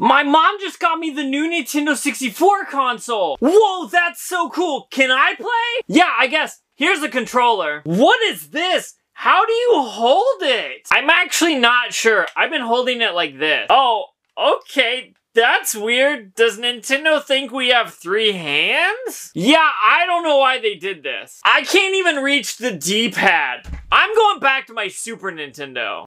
My mom just got me the new Nintendo 64 console! Whoa, that's so cool! Can I play? Yeah, I guess. Here's the controller. What is this? How do you hold it? I'm actually not sure. I've been holding it like this. Oh, okay. That's weird. Does Nintendo think we have three hands? Yeah, I don't know why they did this. I can't even reach the D-pad. I'm going back to my Super Nintendo.